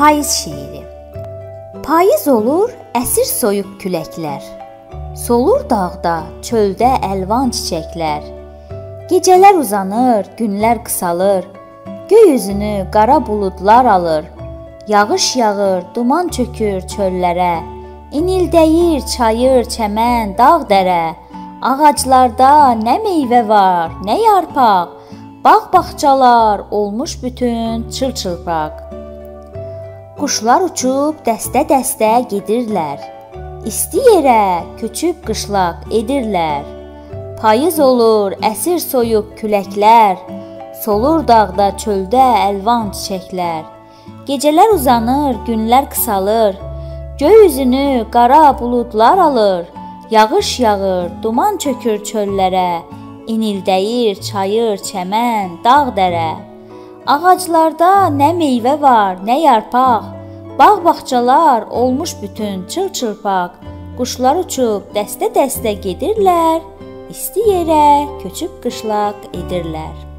Payız şiiri. Payız olur əsir soyuq küləklər, solur dağda, çöldə əlvan çiçəklər. Gecələr uzanır, günlər qısalır, göy üzünü qara buludlar alır. Yağış yağır, duman çökür çöllərə, inildəyir çayır, çəmən, dağ dərə. Ağaclarda nə meyvə var, nə yarpaq, bağ-bağçalar olmuş bütün çılçılpaq. Quşlar uçub dəstə-dəstə gedirlər, isti yerə köçüb qışlaq edirlər. Payız olur əsir soyuq küləklər, solur dağda çöldə əlvan çiçəklər. Gecələr uzanır, günlər qısalır, göy üzünü qara buludlar alır. Yağış yağır, duman çökür çöllərə, inildəyir çayır, çəmən, dağ dərə. Ağaclarda nə meyvə var, nə yarpaq, bağ-bağçalar olmuş bütün çılçırpaq. Quşlar uçub dəstə-dəstə gedirlər, isti yerə köçüb qışlaq edirlər.